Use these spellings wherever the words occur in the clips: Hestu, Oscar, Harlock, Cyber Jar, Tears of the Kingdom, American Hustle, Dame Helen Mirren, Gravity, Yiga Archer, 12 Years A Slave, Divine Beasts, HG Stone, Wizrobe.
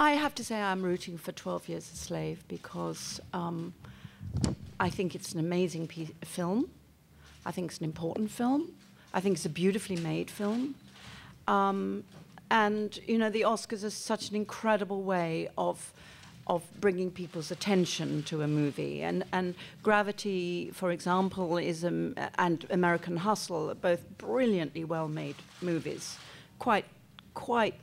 I have to say I'm rooting for 12 Years a Slave because I think it's an amazing film. I think it's an important film. I think it's a beautifully made film. And, you know, the Oscars are such an incredible way of bringing people's attention to a movie. And Gravity, for example, is and American Hustle are both brilliantly well-made movies, quite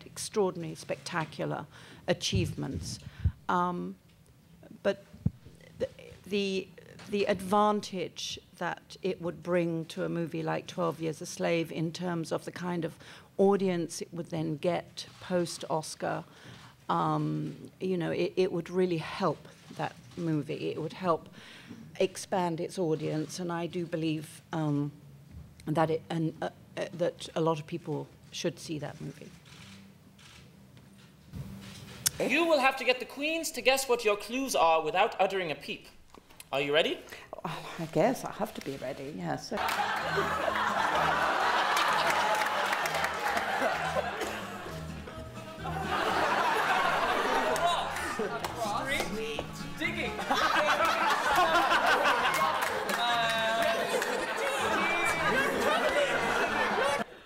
extraordinary, spectacular achievements. But the advantage that it would bring to a movie like 12 Years a Slave in terms of the kind of audience it would then get post-Oscar, you know, it would really help that movie. It would help expand its audience, and I do believe that a lot of people should see that movie. You will have to get the queens to guess what your clues are without uttering a peep. Are you ready? Oh, I guess I have to be ready, yes.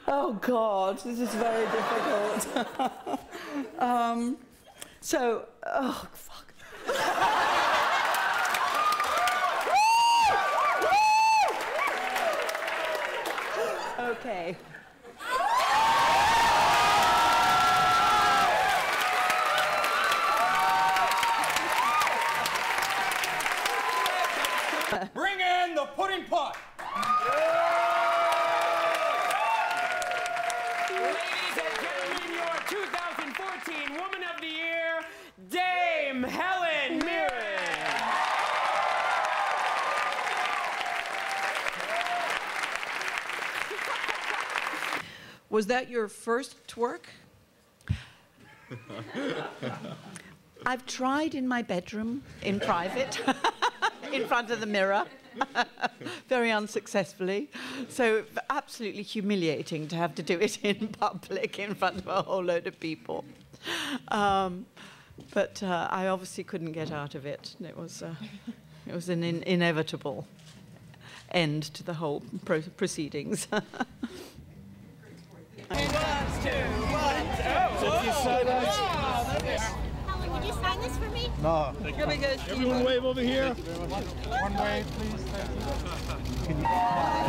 Oh God, this is very difficult. So, oh fuck. Okay. Bring in the pudding pot. Ladies and gentlemen, your 2014 Woman of the Year, Dame Helen Mirren. Was that your first twerk? I've tried in my bedroom, in private, in front of the mirror, very unsuccessfully. So absolutely humiliating to have to do it in public, in front of a whole load of people. But I obviously couldn't get out of it. It was an inevitable end to the whole proceedings. One, two, one, oh! So you sign this? Helen, would you sign this for me? No. Can we go? Everyone wave over here. One wave, please. Thank you.